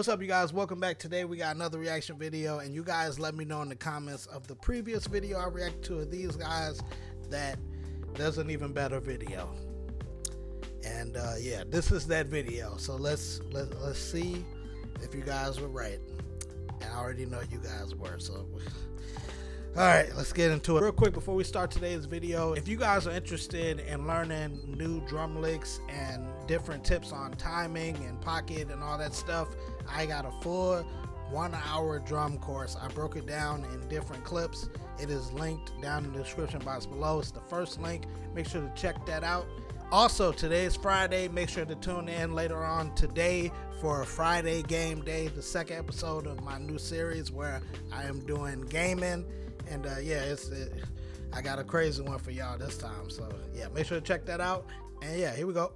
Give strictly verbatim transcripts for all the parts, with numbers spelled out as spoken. What's up, you guys? Welcome back. Today we got another reaction video, and you guys let me know in the comments of the previous video I reacted to of these guys that there's an even better video. And uh yeah, this is that video. So let's let, let's see if you guys were right. And I already know you guys were, so all right, let's get into it real quick before we start today's video. If you guys are interested in learning new drum licks and different tips on timing and pocket and all that stuff, I got a full one hour drum course. I broke it down in different clips. It is linked down in the description box below. It's the first link. Make sure to check that out. Also, today is Friday. Make sure to tune in later on today for Friday Game Day, the second episode of my new series where I am doing gaming. And uh, yeah, it's it, I got a crazy one for y'all this time. So yeah, make sure to check that out. And yeah, here we go.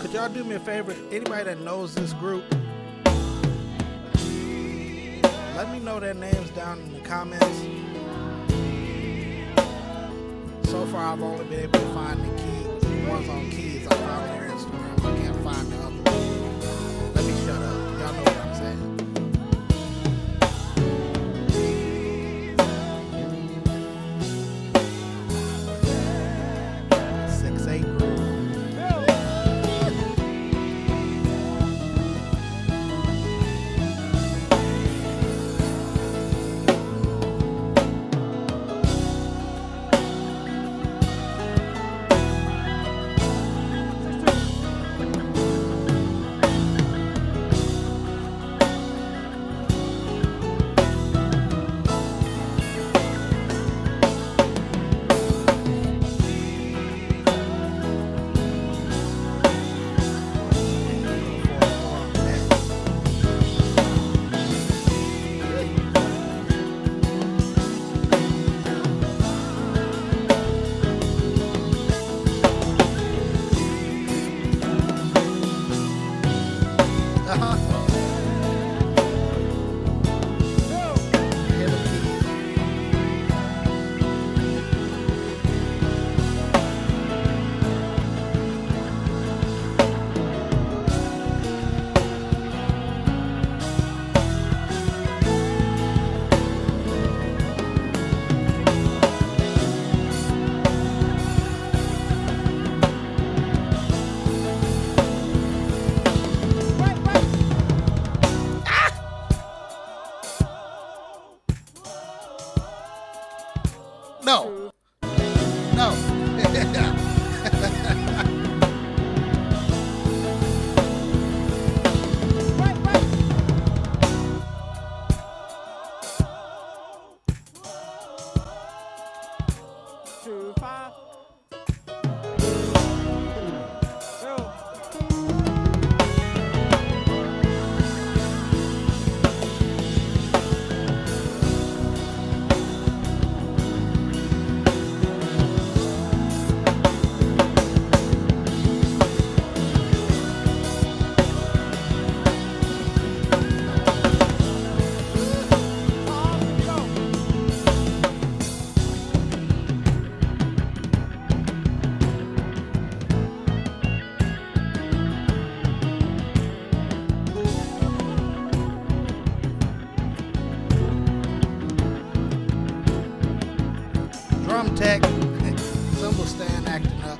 Could y'all do me a favor? Anybody that knows this group, let me know their names down in the comments. So far, I've only been able to find the key. The ones on keys, I found their Instagram. I can't find the other one. Let me shut up. Y'all know what I'm saying. No. No. Drum tech, cymbal stand acting up.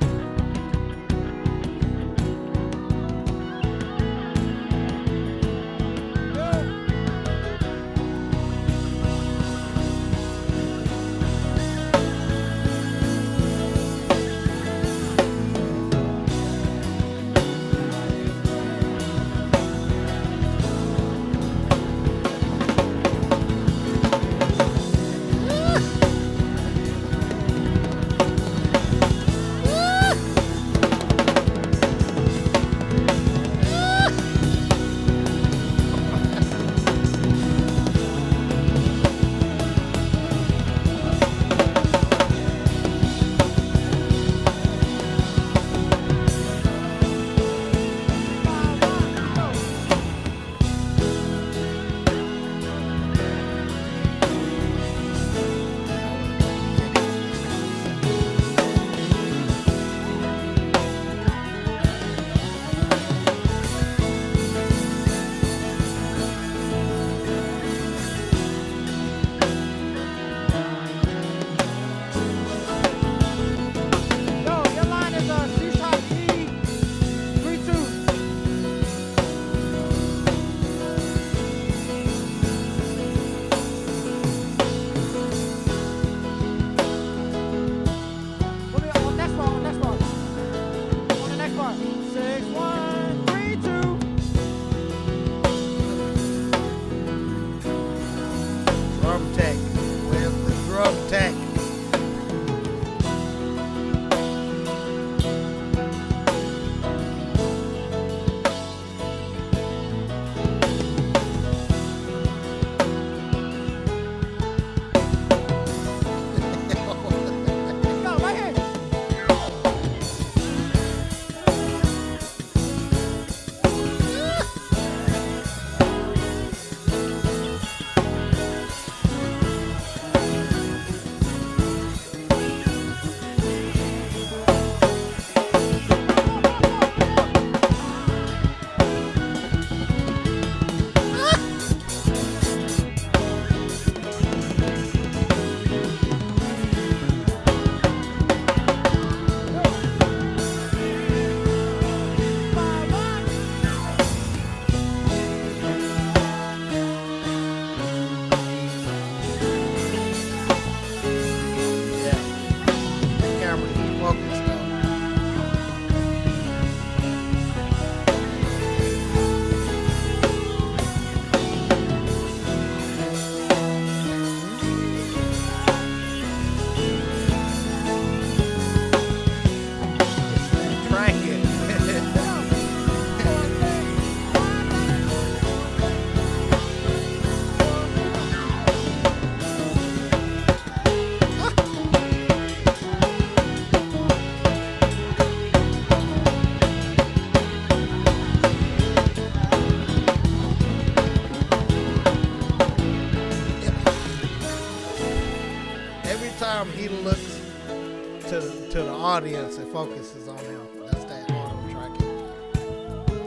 to the audience, it focuses on him. That's that auto tracking.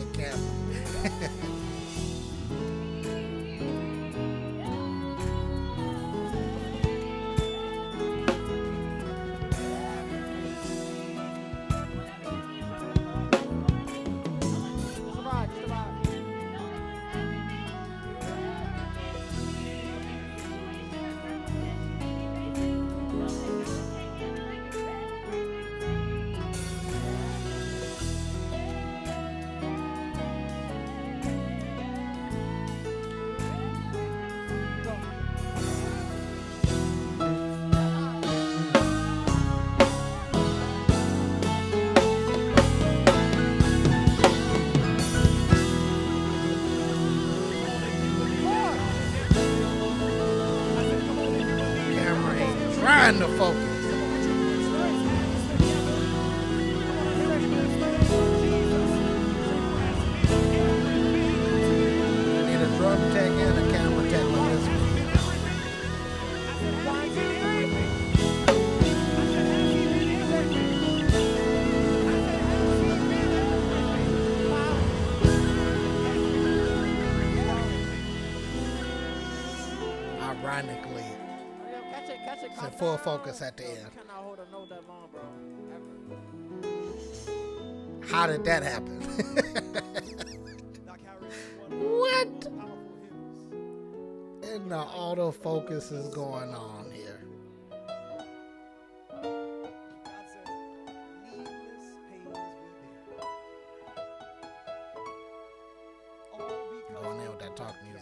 It can't. Trying to focus. Full focus at the end. How did that happen? What? And the autofocus is going on here. Going in with that talk music.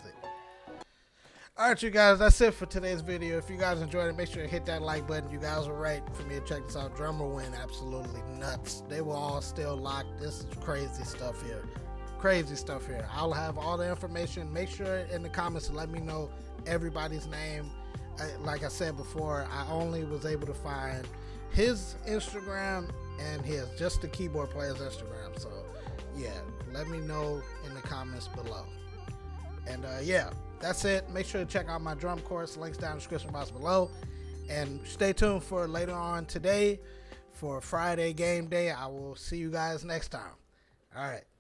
Alright, you guys, that's it for today's video. If you guys enjoyed it, make sure to hit that like button. You guys were right for me to check this out. Drummer went absolutely nuts. They were all still locked. This is crazy stuff here. Crazy stuff here. I'll have all the information. Make sure in the comments to let me know everybody's name. Like I said before, I only was able to find his Instagram and his, just the keyboard player's Instagram. So, yeah, let me know in the comments below. And, uh, yeah. That's it. Make sure to check out my drum course. Links down in the description box below. And stay tuned for later on today for Friday game day. I will see you guys next time. All right.